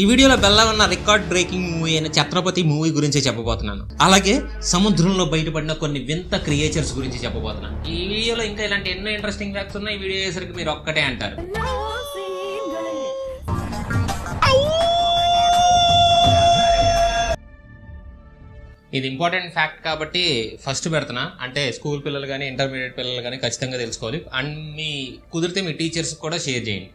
ఈ వీడియోలో బెల్లగొన్న record breaking movie అయిన ఛత్రపతి మూవీ గురించి చెప్పబోతున్నాను. అలాగే సముద్రంలో బయటపడిన కొన్ని వింత క్రియేచర్స్ గురించి చెప్పబోతున్నాను. ఈ వీడియోలో ఇంకా ఇలాంటి ఎన్నో ఇంట్రెస్టింగ్ ఫ్యాక్ట్స్ ఉన్నాయి. ఈ వీడియో చేసరికి మీరు ఒక్కటే అంటారు. ఇది ఇంపార్టెంట్ ఫ్యాక్ట్ కాబట్టి ఫస్ట్ పెడుతున్నా. అంటే స్కూల్ పిల్లలు కానీ ఇంటర్మీడియట్ పిల్లలు కానీ ఖచ్చితంగా తెలుసుకోవాలి. అండ్ మీ కుదిరితే మీ టీచర్స్ కూడా షేర్ చేయండి.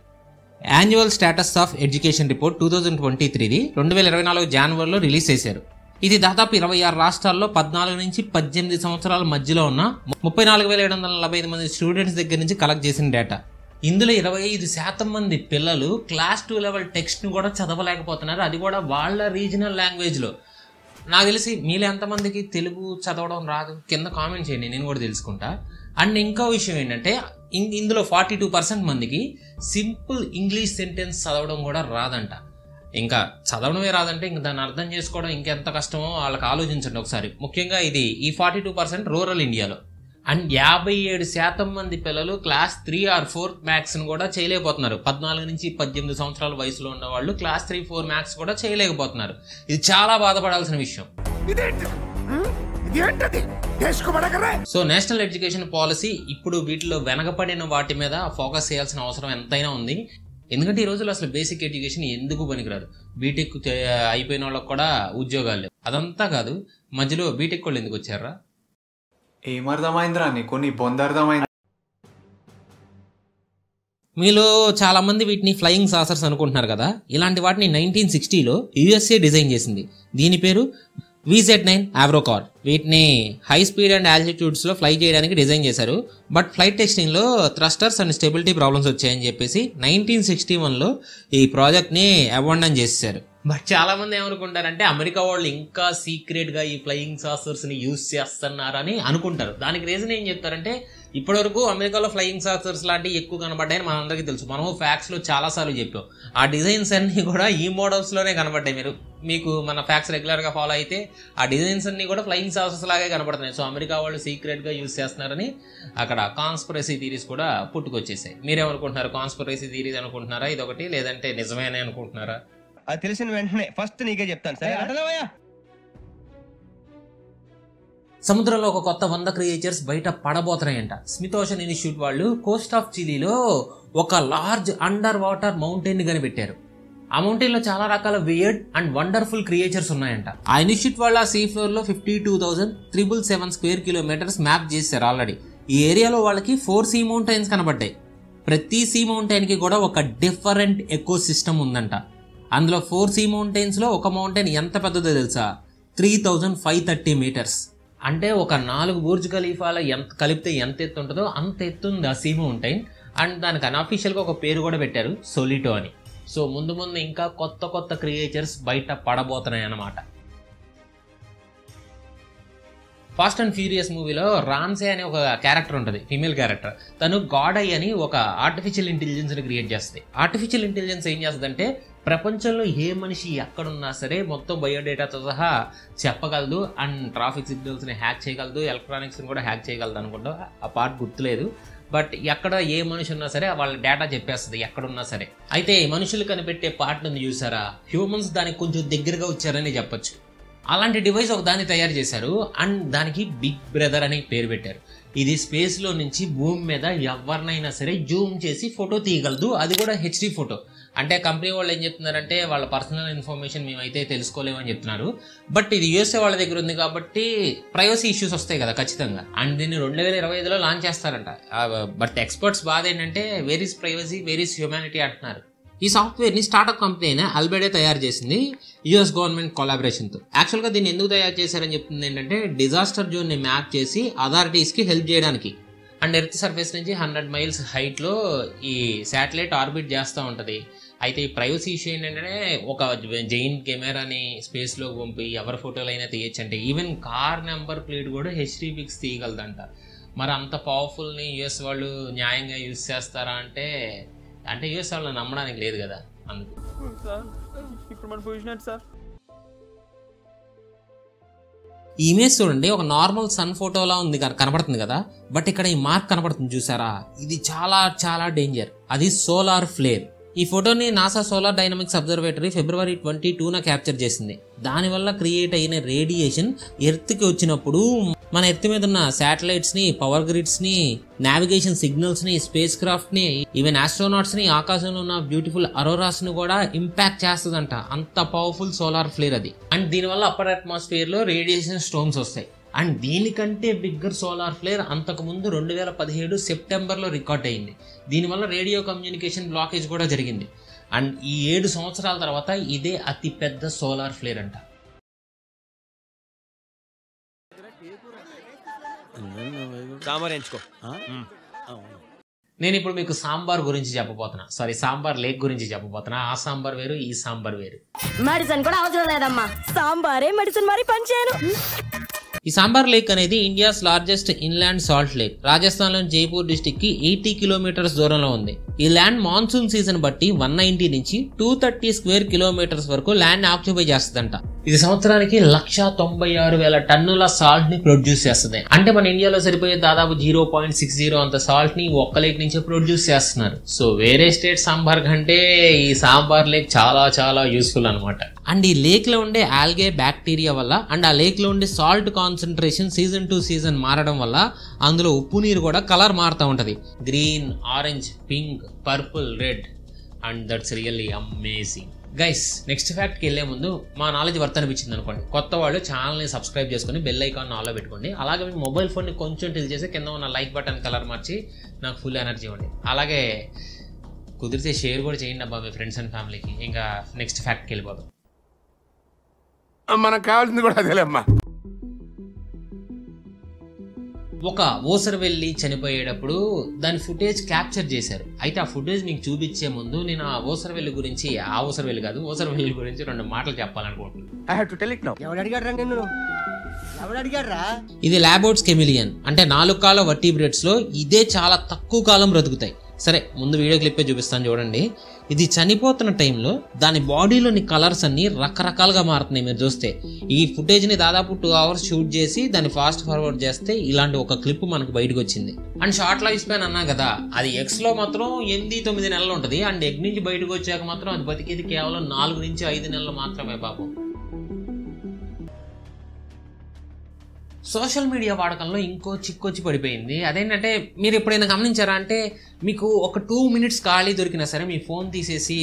Annual status of education report 2023ది 2024 జనవరిలో రిలీజ్ చేశారు. ఇది దాదాపు 26 రాష్ట్రాల్లో 14 నుంచి 18 సంవత్సరాల మధ్యలో ఉన్న 34,745 మంది స్టూడెంట్స్ దగ్గర నుంచి కలెక్ట్ చేసిన డేటా. ఇందులో 25% మంది పిల్లలు క్లాస్ 2 లెవెల్ టెక్స్ట్ను కూడా చదవలేకపోతున్నారు, అది కూడా వాళ్ళ రీజనల్ లాంగ్వేజ్లో. నాకు తెలిసి మీలో ఎంతమందికి తెలుగు చదవడం రాదు? కింద కామెంట్ చేయండి, నేను కూడా తెలుసుకుంటా. అండ్ ఇంకో విషయం ఏంటంటే ఇందులో 42% మందికి సింపుల్ ఇంగ్లీష్ సెంటెన్స్ చదవడం కూడా రాదంట. ఇంకా చదవడమే రాదంటే ఇంక దాన్ని అర్థం చేసుకోవడం ఇంకెంత కష్టమో వాళ్ళకి ఆలోచించండి ఒకసారి. ముఖ్యంగా ఇది ఈ 42% రూరల్ ఇండియాలో. అండ్ 57% మంది పిల్లలు క్లాస్ 3 or 4 మ్యాథ్స్ను కూడా చేయలేకపోతున్నారు. 14 నుంచి 18 సంవత్సరాల వయసులో ఉన్న వాళ్ళు క్లాస్ 3, 4 మ్యాథ్స్ కూడా చేయలేకపోతున్నారు. ఇది చాలా బాధపడాల్సిన విషయం. సో నేషనల్ ఎడ్యుకేషన్ పాలసీ ఇప్పుడు వీటిలో వెనకపడిన వాటి మీద ఫోకస్ చేయాల్సిన అవసరం ఎంతైనా ఉంది. ఎందుకంటే ఈ రోజుల్లో అసలు బేసిక్ ఎడ్యుకేషన్ ఎందుకు పనికిరాదు. బీటెక్ అయిపోయిన వాళ్ళకి కూడా ఉద్యోగాలు లేవు. అదంతా కాదు, మధ్యలో బీటెక్ వాళ్ళు ఎందుకు వచ్చారా? ఏమర్థమైందిరా కొన్ని బొందర్థమైంది. మీలో చాలామంది వీటిని ఫ్లయింగ్ సాసర్స్ అనుకుంటున్నారు కదా. ఇలాంటి వాటిని 1960లో యుఎస్ఏ డిజైన్ చేసింది. దీని పేరు VZ-9 Avrocar. వీటిని హై స్పీడ్ అండ్ ఆల్టిట్యూడ్స్లో ఫ్లై చేయడానికి డిజైన్ చేశారు. బట్ ఫ్లైట్ టెస్టింగ్లో థ్రస్టర్స్ అండ్ స్టెబిలిటీ ప్రాబ్లమ్స్ వచ్చాయని చెప్పేసి 1961లో ఈ ప్రాజెక్ట్ని అబాండన్ చేసేశారు. బట్ చాలామంది ఏమనుకుంటారంటే అమెరికా వాళ్ళు ఇంకా సీక్రెట్గా ఈ ఫ్లయింగ్ సాసర్స్ని యూజ్ చేస్తున్నారని అనుకుంటారు. దానికి రీజన్ ఏం చెప్తారంటే ఇప్పటివరకు అమెరికాలో ఫ్లయింగ్ సాసర్స్ లాంటివి ఎక్కువ కనబడ్డాయని మనందరికీ తెలుసు. మనము ఫ్యాక్స్లో చాలాసార్లు చెప్పాం. ఆ డిజైన్స్ అన్నీ కూడా ఈ మోడల్స్లోనే కనబడ్డాయి. మీకు మన ఫ్యాక్స్ రెగ్యులర్గా ఫాలో అయితే ఆ డిజైన్స్ అన్నీ కూడా ఫ్లయింగ్ సాసర్స్ లాగే కనబడుతున్నాయి. సో అమెరికా వాళ్ళు సీక్రెట్గా యూజ్ చేస్తున్నారని అక్కడ కాన్స్పిరసీ థీరీస్ కూడా పుట్టుకొచ్చేసాయి. మీరేమనుకుంటున్నారు? కాన్స్పిరసీ థీరీస్ అనుకుంటున్నారా ఇదొకటి, లేదంటే నిజమేనే అనుకుంటున్నారా? అది తెలిసిన వెంటనే ఫస్ట్ నీకే చెప్తాను సార్. సముద్రంలో ఒక కొత్త 100 క్రియేచర్స్ బయట పడబోతున్నాయంట. స్మిత్ ఓషన్ ఇన్స్టిట్యూట్ వాళ్ళు కోస్ట్ ఆఫ్ చిలీలో ఒక లార్జ్ అండర్ వాటర్ మౌంటైన్ కనిపెట్టారు. ఆ మౌంటైన్లో చాలా రకాల వియర్డ్ అండ్ వండర్ఫుల్ క్రియేచర్స్ ఉన్నాయంట. ఆ ఇన్స్టిట్యూట్ వాళ్ళ సీ ఫ్లోర్లో 52,377 స్క్వేర్ కిలోమీటర్స్ మ్యాప్ చేశారు ఆల్రెడీ. ఈ ఏరియాలో వాళ్ళకి 4 సీ మౌంటైన్స్ కనబడ్డాయి. ప్రతి సీ మౌంటైన్కి కూడా ఒక డిఫరెంట్ ఎకో సిస్టమ్ ఉందంట. అందులో 4 సీ మౌంటైన్స్లో ఒక మౌంటైన్ ఎంత పెద్దదో తెలుసా? 3,530 మీటర్స్. అంటే ఒక 4 బుర్జ్ ఖలీఫాల ఎంత కలిపితే ఎంత ఎత్తు ఉంటుందో అంత ఎత్తుంది ఆ సీ మౌంటైన్. అండ్ దానికి అన్అఫీషియల్గా ఒక పేరు కూడా పెట్టారు, సొలిటో అని. సో ముందు ఇంకా కొత్త క్రియేచర్స్ బయట పడబోతున్నాయి అన్నమాట. ఫాస్ట్ అండ్ ఫ్యూరియస్ మూవీలో రామ్సే అనే ఒక క్యారెక్టర్ ఉంటుంది, ఫీమేల్ క్యారెక్టర్. తను గాడ్ ఐ అని ఒక ఆర్టిఫిషియల్ ఇంటెలిజెన్స్ని క్రియేట్ చేస్తుంది. ఆర్టిఫిషియల్ ఇంటెలిజెన్స్ ఏం చేస్తుందంటే ప్రపంచంలో ఏ మనిషి ఎక్కడున్నా సరే మొత్తం బయోడేటాతో సహా చెప్పగలదు. అండ్ ట్రాఫిక్ సిగ్నల్స్ని హ్యాక్ చేయగలదు, ఎలక్ట్రానిక్స్ని కూడా హ్యాక్ చేయగలదు అనుకుంటా. ఆ పార్ట్ గుర్తులేదు. బట్ ఎక్కడ ఏ మనిషి ఉన్నా సరే వాళ్ళ డేటా చెప్పేస్తుంది ఎక్కడున్నా సరే. అయితే మనుషులు కనిపెట్టే పార్ట్ ఉంది చూసారా, హ్యూమన్స్ దానికి కొంచెం దగ్గరగా వచ్చారని చెప్పచ్చు. అలాంటి డివైస్ ఒక దాన్ని తయారు చేశారు. అండ్ దానికి బిగ్ బ్రదర్ అనే పేరు పెట్టారు. ఇది స్పేస్లో నుంచి భూమి మీద ఎవరినైనా సరే జూమ్ చేసి ఫోటో తీయగలదు, అది కూడా HD ఫోటో. అంటే కంపెనీ వాళ్ళు ఏం చెప్తున్నారంటే వాళ్ళ పర్సనల్ ఇన్ఫర్మేషన్ మేమైతే తెలుసుకోలేమని చెప్తున్నారు. బట్ ఇది USA వాళ్ళ దగ్గర ఉంది కాబట్టి ప్రైవసీ ఇష్యూస్ వస్తాయి కదా ఖచ్చితంగా. అండ్ దీన్ని 2025లో లాంచ్ చేస్తారంట. బట్ ఎక్స్పర్ట్స్ బాధ ఏంటంటే where is privacy, where is humanity అంటున్నారు. ఈ సాఫ్ట్వేర్ని స్టార్టప్ కంపెనీ అయిన అల్బెడే తయారు చేసింది US గవర్నమెంట్ కొలాబరేషన్తో. యాక్చువల్గా దీన్ని ఎందుకు తయారు చేశారని చెప్తుంది ఏంటంటే డిజాస్టర్ జోన్ని మ్యాప్ చేసి అథారిటీస్కి హెల్ప్ చేయడానికి. అండ్ ఎర్త్ సర్ఫేస్ నుంచి 100 miles హైట్లో ఈ శాటిలైట్ ఆర్బిట్ చేస్తూ ఉంటుంది. అయితే ఈ ప్రైవసీ ఇష్యూ ఏంటంటే ఒక జైన్ కెమెరాని స్పేస్లో పంపి ఎవరి ఫోటోలు అయినా తీయచ్చు. అంటే ఈవెన్ కార్ నెంబర్ ప్లేట్ కూడా HD పిక్స్ తీయగలదంట. మరి అంత పవర్ఫుల్ని US వాళ్ళు న్యాయంగా యూజ్ చేస్తారా అంటే US వాళ్ళని నమ్మడానికి లేదు కదా. అందుకు ఈ ఇమేజ్ చూడండి, ఒక నార్మల్ సన్ ఫోటోలా ఉంది కనబడుతుంది కదా. బట్ ఇక్కడ ఈ మార్క్ కనబడుతుంది చూసారా, ఇది చాలా డేంజర్. అది సోలార్ ఫ్లేర్. फोटो नी NASA solar dynamics observatory February 22 ना कैप्चर चेसिंदी। दानी वल्ल क्रिएट अयिन रेडिएशन एर्त् की वच्चिनप्पुडु मन एर्त् मीद उन्न सैटेलाइट्स नी, पवर ग्रिड्स नी, नेविगेशन सिग्नल्स नी, स्पेस क्राफ्ट नी, ईवन एस्ट्रोनॉट्स नी, आकाशंलो उन्न ब्यूटिफुल अरोरास नी कूडा इंपैक्ट चेस्तदंट। अंत पवर्फुल सोलार फ्लेर अदि। अंड दीनि वल्ल अपर अट्मास्फियर लो रेडिएशन स्टॉर्म्स वस्तायि। అండ్ దీనికంటే బిగ్గర్ సోలార్ ఫ్లేర్ అంతకుముందు 2017 సెప్టెంబర్లో రికార్డ్ అయింది. దీనివల్ల రేడియో కమ్యూనికేషన్ బ్లాకేజ్ కూడా జరిగింది. అండ్ ఈ 7 సంవత్సరాల తర్వాత ఇదే అతి పెద్ద సోలార్ ఫ్లేర్ అంట. నేను ఇప్పుడు మీకు సాంబార్ గురించి చెప్పబోతున్నా. సారీ, సాంబార్ లేక్ గురించి చెప్పబోతున్నా. ఆ సాంబార్ వేరు, ఈ సాంబార్ వేరు. మెడిసిన్ కూడా అవసరం లేదమ్మా, సాంబారే మెడిసిన్ మరి పంచేను. ఈ సాంబార్ లేక్ అనేది India's largest inland salt lake. రాజస్థాన్లోని జైపూర్ డిస్ట్రిక్ట్ కి 80 కిలోమీటర్స్ దూరంలో ఉంది. ఈ ల్యాండ్ మాన్సూన్ సీజన్ బట్టి 190 నుంచి 230 స్క్వేర్ కిలోమీటర్స్ వరకు ల్యాండ్ ఆక్యుపై చేస్తదంట. ఇది సంవత్సరానికి 196,000 టన్నుల సాల్ట్ ని ప్రొడ్యూస్ చేస్తుంది. అంటే మన ఇండియాలో సరిపోయే దాదాపు 0.60 అంత సాల్ట్ ని ఒక్క లేక్ నుంచి ప్రొడ్యూస్ చేస్తున్నారు. సో వేరే స్టేట్ సాంబార్ కంటే ఈ సాంబార్ లేక్ చాలా చాలా యూస్ఫుల్ అన్నమాట. అండ్ ఈ లేక్ లో ఉండే ఆల్గే బ్యాక్టీరియా వల్ల అండ్ ఆ లేక్ లో ఉండే salt concentration season to season మారడం వల్ల అందులో ఉప్పు నీరు కూడా కలర్ మారుతూ ఉంటుంది. Green, orange, pink, purple, red. And that's really amazing guys. Next ఫ్యాక్ట్కి వెళ్ళే ముందు మా నాలెడ్జ్ వర్త్ అనిపించింది అనుకోండి, కొత్త వాళ్ళు ఛానల్ని సబ్స్క్రైబ్ చేసుకుని బెల్ ఐకాన్ ఆన్లో పెట్టుకోండి. అలాగే మీ మొబైల్ ఫోన్ని కొంచెం టిల్ చేసి కింద ఉన్న లైక్ బటన్ కలర్ మార్చి నాకు ఫుల్ ఎనర్జీ ఇవ్వండి. అలాగే కుదిరితే షేర్ కూడా చేయండి అబ్బా మీ ఫ్రెండ్స్ అండ్ ఫ్యామిలీకి. ఇంకా నెక్స్ట్ ఫ్యాక్ట్కి వెళ్ళిపోదు, మనకు కావాల్సింది కూడా అదేలేమ్మా. ఒక ఓసర్ వెళ్ళి చనిపోయేటప్పుడు దాని ఫుటేజ్ క్యాప్చర్ చేశారు. అయితే ఆ ఫుటేజ్ మీకు చూపించే ముందు నేను ఆ ఓసర్ వెళ్ళి గురించి, ఆ ఓసర్ వెళ్ళి కాదు, ఓసర్ వెళ్ళి గురించి 2 మాటలు చెప్పాలనుకుంటున్నాను. ఇది లాబోట్స్ కెమిలియన్, అంటే 4 కాళ్ళ వర్టిబ్రేట్స్ లో ఇదే చాలా తక్కువ కాలం బ్రతుకుతాయి. సరే, ముందు వీడియో క్లిప్పే చూపిస్తాను చూడండి. ఇది చనిపోతున్న టైంలో దాని బాడీలోని కలర్స్ అన్ని రకరకాలుగా మారుతున్నాయి. మీరు చూస్తే ఈ ఫుటేజ్ని దాదాపు 2 hours షూట్ చేసి దాన్ని ఫాస్ట్ ఫార్వర్డ్ చేస్తే ఇలాంటి ఒక క్లిప్ మనకు బయటకు వచ్చింది. అండ్ షార్ట్ లైఫ్ స్పాన్ అన్నా కదా, అది ఎక్స్లో మాత్రం 8-9 నెలలు ఉంటుంది. అండ్ ఎగ్ నుంచి బయటకు వచ్చాక మాత్రం అది బతికేది కేవలం 4-5 నెలలు మాత్రమే బాబు. సోషల్ మీడియా వాడకంలో ఇంకో చిక్కొచ్చి పడిపోయింది. అదేంటంటే మీరు ఎప్పుడైనా గమనించారా అంటే, మీకు ఒక 2 minutes ఖాళీ దొరికినా సరే మీ ఫోన్ తీసేసి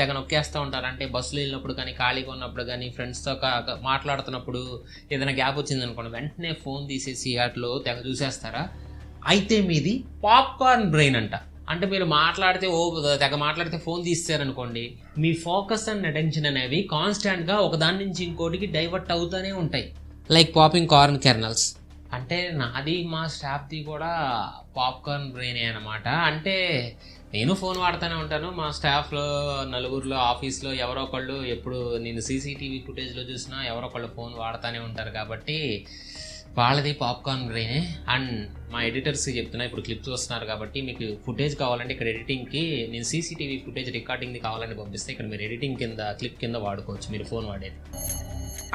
తెగ నొక్కేస్తూ ఉంటారు. అంటే బస్సులో వెళ్ళినప్పుడు కానీ, ఖాళీగా ఉన్నప్పుడు కానీ, ఫ్రెండ్స్తో మాట్లాడుతున్నప్పుడు ఏదైనా గ్యాప్ వచ్చింది అనుకోండి, వెంటనే ఫోన్ తీసేసి అట్లో తెగ చూసేస్తారా? అయితే మీది పాప్కార్న్ బ్రెయిన్ అంట. అంటే మీరు మాట్లాడితే తెగ మాట్లాడితే ఫోన్ తీస్తారనుకోండి, మీ ఫోకస్ అండ్ అటెన్షన్ అనేవి కాన్స్టాంట్గా ఒకదాని నుంచి ఇంకోటికి డైవర్ట్ అవుతూనే ఉంటాయి. Like popping corn kernels. అంటే నాది, మా స్టాఫ్ది కూడా పాప్కార్న్ బ్రెయినే అనమాట. అంటే నేను ఫోన్ వాడుతూనే ఉంటాను. మా స్టాఫ్లో నలుగురిలో ఆఫీస్లో ఎవరో ఒకళ్ళు ఎప్పుడు నేను సీసీటీవీ ఫుటేజ్లో చూసినా ఎవరో ఒకళ్ళు ఫోన్ వాడుతూనే ఉంటారు. కాబట్టి వాళ్ళది పాప్కార్న్ బ్రెయినే. అండ్ మా ఎడిటర్స్ చెప్తున్నా, ఇప్పుడు క్లిప్స్ వస్తున్నారు కాబట్టి మీకు ఫుటేజ్ కావాలంటే ఇక్కడ ఎడిటింగ్కి నేను సీసీటీవీ ఫుటేజ్ రికార్డింగ్ది కావాలని పంపిస్తే ఇక్కడ మీరు ఎడిటింగ్ కింద, క్లిప్ కింద వాడుకోవచ్చు మీరు ఫోన్ వాడేది.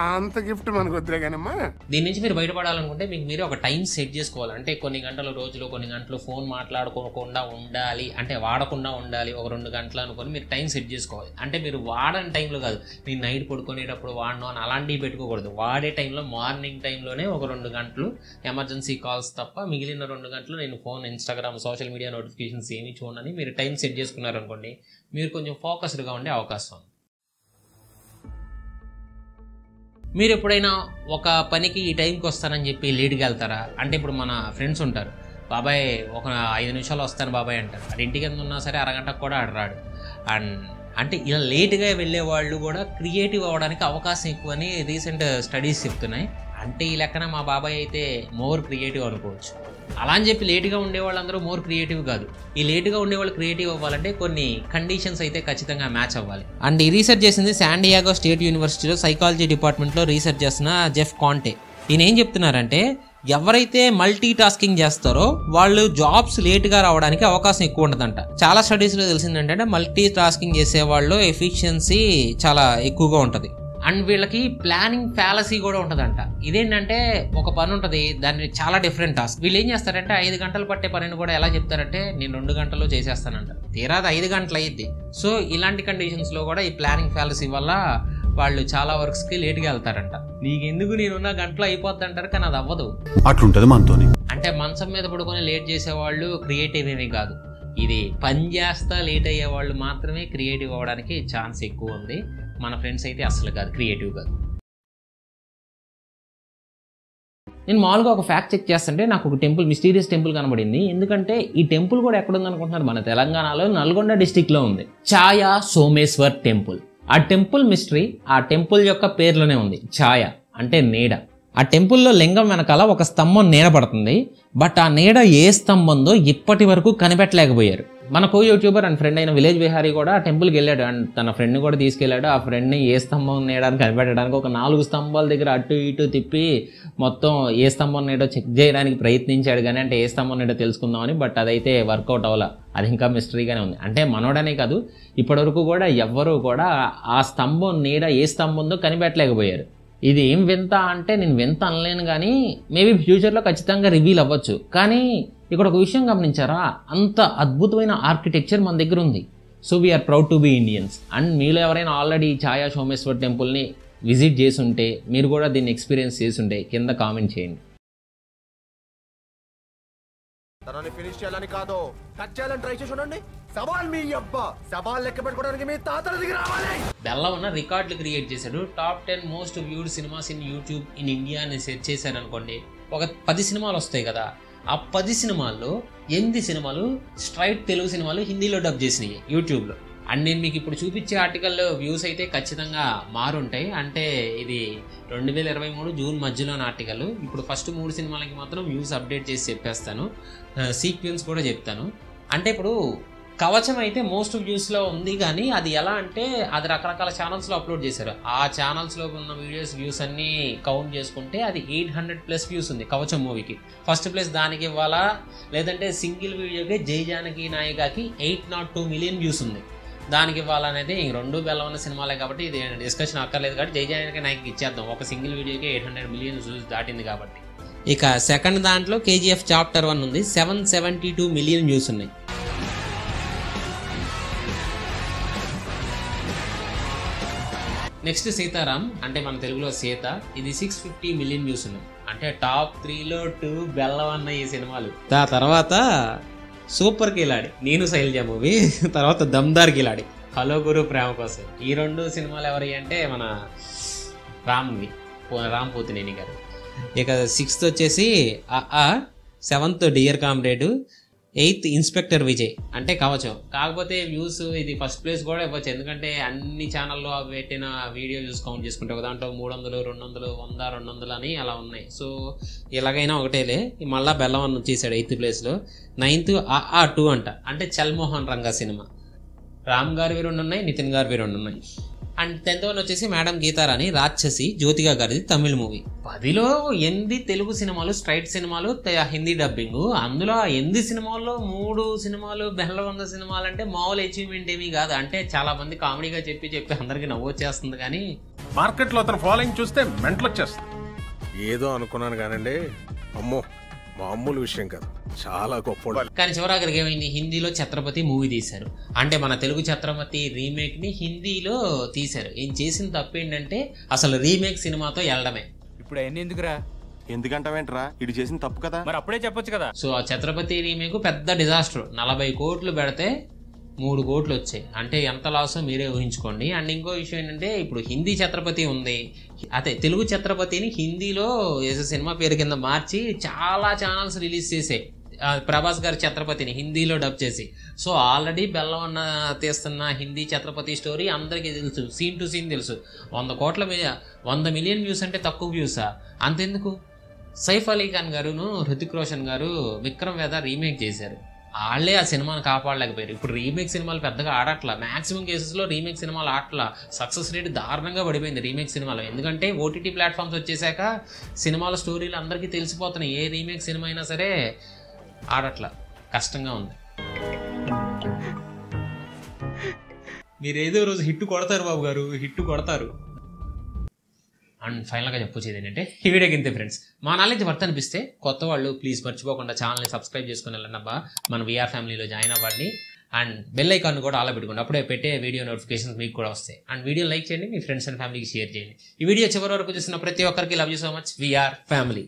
అంత గిఫ్ట్ మనకు వద్దులే కానమ్మా. దీని నుంచి మీరు బయటపడాలనుకుంటే మీకు మీరు ఒక టైం సెట్ చేసుకోవాలి. అంటే కొన్ని గంటలు రోజులో, కొన్ని గంటలు ఫోన్ మాట్లాడుకోకుండా ఉండాలి, అంటే వాడకుండా ఉండాలి. ఒక 2 గంటలు అనుకొని మీరు టైం సెట్ చేసుకోవాలి. అంటే మీరు వాడని టైంలో కాదు, మీరు నైట్ పడుకునేటప్పుడు వాడను అని అలాంటివి పెట్టుకోకూడదు. వాడే టైంలో, మార్నింగ్ టైంలోనే ఒక 2 గంటలు ఎమర్జెన్సీ కాల్స్ తప్ప మిగిలిన 2 గంటలు నేను phone, Instagram, social media notifications ఏమి చూడని మీరు టైం సెట్ చేసుకున్నారనుకోండి, మీరు కొంచెం ఫోకస్డ్గా ఉండే అవకాశం ఉంది. మీరు ఎప్పుడైనా ఒక పనికి ఈ టైంకి వస్తానని చెప్పి లేట్కి వెళ్తారా? అంటే ఇప్పుడు మన ఫ్రెండ్స్ ఉంటారు, బాబాయ్ ఒక 5 నిమిషాలు వస్తాను బాబాయ్ అంటారు. అది ఇంటి కింద ఉన్నా సరే అరగంటకు కూడా ఆడరాడు. అండ్ అంటే ఇలా లేట్గా వెళ్ళే వాళ్ళు కూడా క్రియేటివ్ అవ్వడానికి అవకాశం ఎక్కువని రీసెంట్ స్టడీస్ చెప్తున్నాయి. అంటే ఈ లెక్కన మా బాబాయ్ అయితే మోర్ క్రియేటివ్ అనుకోవచ్చు. అలా అని చెప్పి లేట్గా ఉండేవాళ్ళందరూ మోర్ క్రియేటివ్ కాదు. ఈ లేట్గా ఉండేవాళ్ళు క్రియేటివ్ అవ్వాలంటే కొన్ని కండిషన్స్ అయితే ఖచ్చితంగా మ్యాచ్ అవ్వాలి. అండ్ ఈ రీసెర్చ్ చేసింది శాన్ డియాగో స్టేట్ యూనివర్సిటీలో సైకాలజీ డిపార్ట్మెంట్లో రీసెర్చ్ చేసిన జెఫ్ కాంటే. ఈయన ఏం చెప్తున్నారంటే, ఎవరైతే మల్టీ టాస్కింగ్ చేస్తారో వాళ్ళు జాబ్స్ లేట్గా రావడానికి అవకాశం ఎక్కువ ఉంటుందంట. చాలా స్టడీస్లో తెలిసింది ఏంటంటే మల్టీ టాస్కింగ్ చేసే వాళ్ళు ఎఫిషియన్సీ చాలా ఎక్కువగా ఉంటుంది. అండ్ వీళ్ళకి ప్లానింగ్ ఫ్యాలసీ కూడా ఉంటుందంట. ఇదేంటంటే ఒక పని ఉంటుంది, దాన్ని చాలా డిఫరెంట్ టాస్క్. వీళ్ళు ఏం చేస్తారంటే 5 గంటలు పట్టే పనిని కూడా ఎలా చెప్తారంటే నేను 2 గంటల్లో చేసేస్తానంట, తీరా 5 గంటలు అయ్యిద్ది. సో ఇలాంటి కండిషన్స్లో కూడా ఈ ప్లానింగ్ ఫ్యాలసీ వల్ల వాళ్ళు చాలా వర్క్స్కి లేట్గా వెళ్తారంట. నీకెందుకు నేనున్న గంటలో అయిపోద్ది అంటారు, కానీ అది అవ్వదు. అట్లుంటుంది మనతోని. అంటే మంచం మీద పడుకొని లేట్ చేసేవాళ్ళు క్రియేటివ్ ఏమీ కాదు, ఇది పని చేస్తా లేట్ అయ్యే వాళ్ళు మాత్రమే క్రియేటివ్ అవ్వడానికి ఛాన్స్ ఎక్కువ ఉంది. మన ఫ్రెండ్స్ అయితే అసలు కాదు, క్రియేటివ్ కాదు. నేను మామూలుగా ఒక ఫ్యాక్ట్ చెక్ చేస్తుంటే నాకు ఒక టెంపుల్, మిస్టీరియస్ టెంపుల్ కనబడింది. ఎందుకంటే ఈ టెంపుల్ కూడా ఎక్కడ ఉంది అనుకుంటున్నారు, మన తెలంగాణలో నల్గొండ డిస్టిక్లో ఉంది, ఛాయా సోమేశ్వర్ టెంపుల్. ఆ టెంపుల్ మిస్టరీ ఆ టెంపుల్ యొక్క పేర్లోనే ఉంది, ఛాయ అంటే నీడ. ఆ టెంపుల్లో లింగం వెనకాల ఒక స్తంభం నీడ పడుతుంది, బట్ ఆ నీడ ఏ స్తంభందో ఇప్పటి వరకు కనిపెట్టలేకపోయారు. మన కో యూట్యూబర్ అండ్ ఫ్రెండ్ అయిన విలేజ్ విహారీ కూడా ఆ టెంపుల్కి వెళ్ళాడు అండ్ తన ఫ్రెండ్ని కూడా తీసుకెళ్ళాడు. ఆ ఫ్రెండ్ని ఏ స్తంభం నీడని కనిపెట్టడానికి ఒక 4 స్తంభాల దగ్గర అటు ఇటు తిప్పి మొత్తం ఏ స్తంభం నీడో చెక్ చేయడానికి ప్రయత్నించాడు, కానీ అంటే ఏ స్తంభం నీడో తెలుసుకుందామని, బట్ అదైతే వర్కౌట్ అవ్వాల, అది ఇంకా మిస్టరీగానే ఉంది. అంటే మనోడనే కాదు, ఇప్పటివరకు కూడా ఎవ్వరూ కూడా ఆ స్తంభం నీడ ఏ స్తంభంతో కనిపెట్టలేకపోయారు. ఇది ఏం వింత అంటే నేను వింత అనలేను, కానీ మేబీ ఫ్యూచర్లో ఖచ్చితంగా రివీల్ అవ్వచ్చు. కానీ ఇక్కడ ఒక విషయం గమనించారా, అంత అద్భుతమైన ఆర్కిటెక్చర్ మన దగ్గర ఉంది. So we are proud to be Indians. And మీలో ఎవరైనా ఆల్రెడీ ఛాయా సోమేశ్వర్ టెంపుల్ని విజిట్ చేసి ఉంటే, మీరు కూడా దీన్ని ఎక్స్పీరియన్స్ చేసి ఉంటే కింద కామెంట్ చేయండి. తనని ఫినిష్ చేయాలని కాదు, కట్ చేయాలని ట్రై చేసి చూడండి. సవాల్ మీ అబ్బా, సవాల్ లెక్క పెట్టుకోవడానికి మీ తాతల దగ్గర రావాలి. బెల్లా ఉన్న రికార్డులు క్రియేట్ చేశాడు. Top 10 most viewed cinemas in YouTube in India అని సెర్చ్ చేశారు అనుకోండి, ఒక 10 సినిమాలు వస్తాయి కదా. ఆ 10 సినిమాల్లో 8 సినిమాలు స్ట్రైట్ తెలుగు సినిమాలు హిందీలో డబ్ చేసినాయి యూట్యూబ్లో. అండ్ నేను మీకు ఇప్పుడు చూపించే ఆర్టికల్లో వ్యూస్ అయితే ఖచ్చితంగా మారుంటాయి. అంటే ఇది 2023 జూన్ మధ్యలోని ఆర్టికల్. ఇప్పుడు ఫస్ట్ 3 సినిమాలకి మాత్రం వ్యూస్ అప్డేట్ చేసి చెప్పేస్తాను, సీక్వెన్స్ కూడా చెప్తాను. అంటే ఇప్పుడు కవచం అయితే మోస్ట్ వ్యూస్లో ఉంది, కానీ అది ఎలా అంటే అది రకరకాల ఛానల్స్లో అప్లోడ్ చేశారు. ఆ ఛానల్స్లో ఉన్న వీడియోస్ వ్యూస్ అన్నీ కౌంట్ చేసుకుంటే అది 800+ వ్యూస్ ఉంది కవచం మూవీకి. ఫస్ట్ ప్లేస్ దానికి ఇవ్వాలా, లేదంటే సింగిల్ వీడియోకి జై జానకి నాయికకి 802 మిలియన్ వ్యూస్ ఉంది, దానికి ఇవ్వాలనేది. ఇంక 2 బెల్లవన్న సినిమాలే కాబట్టి ఇది డిస్కషన్ అక్కర్లేదు, కాబట్టి జై జానకి నాయకి ఇచ్చేద్దాం, ఒక సింగిల్ వీడియోకి 800 మిలియన్ వ్యూస్ దాటింది కాబట్టి. ఇక సెకండ్ దాంట్లో కేజీఎఫ్ చాప్టర్ 1 ఉంది, 772 మిలియన్ వ్యూస్ ఉన్నాయి. నెక్స్ట్ సీతారాం, అంటే మన తెలుగులో సీత, ఇది 650 మిలియన్ వ్యూస్ ఉన్నాయి. అంటే టాప్ 3లో 2 బెల్లవన్న ఈ సినిమాలు. ఆ తర్వాత సూపర్ కిలాడి, నేను శైలజ మూవీ, తర్వాత దమ్దార్ కిలాడి, హలో గురు ప్రేమ కోసం, ఈ 2 సినిమాలు ఎవరి అంటే మన రామ్ పోతినేని గారు. ఇక 6th వచ్చేసి 7th dear comrade, 8th inspector Vijay అంటే కవచం. కాకపోతే వ్యూస్ ఇది ఫస్ట్ ప్లేస్ కూడా ఇవ్వచ్చు, ఎందుకంటే అన్ని ఛానల్లో పెట్టిన వీడియో వ్యూస్ కౌంట్ చేసుకుంటే ఒక దాంట్లో 300, 200, 100, 200 అని అలా ఉన్నాయి. సో ఎలాగైనా ఒకటేలే. మళ్ళీ బెల్లవన్ వచ్చేసాడు 8th ప్లేస్లో. 9th 2 అంట, అంటే చల్మోహన్ రంగా సినిమా. రామ్ గారివి 2 ఉన్నాయి, నితిన్ గారివి 2 ఉన్నాయి. అండ్ 10th వచ్చేసి మేడం గీతారాణి, రాక్షసి, జ్యోతిగా గారిది తమిళ మూవీ. 10లో 8 తెలుగు సినిమాలు స్ట్రైట్ సినిమాలు, హిందీ డబ్బింగ్. అందులో ఆ 8 సినిమాల్లో 3 సినిమాలు బెల్లవన్న సినిమాలు అంటే మామూలు అచీవ్మెంట్ ఏమీ కాదు. అంటే చాలా మంది కామెడీగా చెప్పి అందరికి నవ్వు వచ్చేస్తుంది, కానీ మార్కెట్లో అతను ఫాలోయింగ్ చూస్తే మెంటల్ వచ్చేస్తుంది. ఏదో అనుకున్నాను కానండి, అమ్మో మామూలు విషయం కాదు, చాలా గొప్ప. కానీ చివరాఖరికి ఏమైంది, హిందీలో ఛత్రపతి మూవీ తీశారు. అంటే మన తెలుగు ఛత్రపతి రీమేక్ని హిందీలో తీశారు. ఏం చేసిన తప్పు ఏంటంటే అసలు రీమేక్ సినిమాతో వెళ్ళడమే. ఇప్పుడు అవన్నీ ఎందుకురా, ఎందుకంటావేంట్రా, ఇది చేసిన తప్పు కదా, మరి అప్పుడే చెప్పొచ్చు కదా. సో ఆ ఛత్రపతి రీమేక్ పెద్ద డిజాస్టర్, 40 కోట్లు పెడితే 3 కోట్లు వచ్చాయి, అంటే ఎంత లాసో మీరే ఊహించుకోండి. అండ్ ఇంకో విషయం ఏంటంటే ఇప్పుడు హిందీ ఛత్రపతి ఉంది, అదే తెలుగు ఛత్రపతిని హిందీలో సినిమా పేరు కింద మార్చి చాలా ఛానల్స్ రిలీజ్ చేసాయి ప్రభాస్ గారి ఛత్రపతిని హిందీలో డబ్ చేసి. సో ఆల్రెడీ బెల్లవన్న తీస్తున్న హిందీ ఛత్రపతి స్టోరీ అందరికీ తెలుసు, సీన్ టు సీన్ తెలుసు. 100 మిలియన్ వ్యూస్ అంటే తక్కువ వ్యూసా, అంతెందుకు సైఫ్ అలీ ఖాన్ గారును హృతిక్ రోషన్ గారు విక్రమ్ వేద రీమేక్ చేశారు, వాళ్ళే ఆ సినిమాను కాపాడలేకపోయారు. ఇప్పుడు రీమేక్ సినిమాలు పెద్దగా ఆడట్లా, మ్యాక్సిమం కేసెస్లో రీమేక్ సినిమాలు ఆడట్లా, సక్సెస్ రేట్ దారుణంగా పడిపోయింది రీమేక్ సినిమాలు. ఎందుకంటే ఓటీటీ ప్లాట్ఫామ్స్ వచ్చేసాక సినిమాల స్టోరీలు అందరికీ తెలిసిపోతున్నాయి, ఏ రీమేక్ సినిమా అయినా సరే ఆడట్లా, కష్టంగా ఉంది. మీరేదో రోజు హిట్ కొడతారు బాబు గారు, హిట్ కొడతారు. అండ్ ఫైనల్గా చెప్పొచ్చేది ఏంటంటే ఈ వీడియోకి ఇంతే ఫ్రెండ్స్. మా నాలెడ్జ్ వర్త్ అనిపిస్తే కొత్త వాళ్ళు ప్లీజ్ మర్చిపోకుండా ఛానల్ని సబ్స్క్రైబ్ చేసుకుని వెళ్ళండబ్బా, మన వీఆర్ ఫ్యామిలీలో జాయిన్ అవ్వండి అండ్ బెల్ ఐకాన్ కూడా అలా పెట్టుకోండి, అప్పుడే పెట్టే వీడియో నోటిఫికేషన్స్ మీకు కూడా వస్తాయి. అండ్ వీడియో లైక్ చేయండి, మీ ఫ్రెండ్స్ అండ్ ఫ్యామిలీకి షేర్ చేయండి. ఈ వీడియో చివరి వరకు చూసిన ప్రతి ఒక్కరికి love you so much, we are family.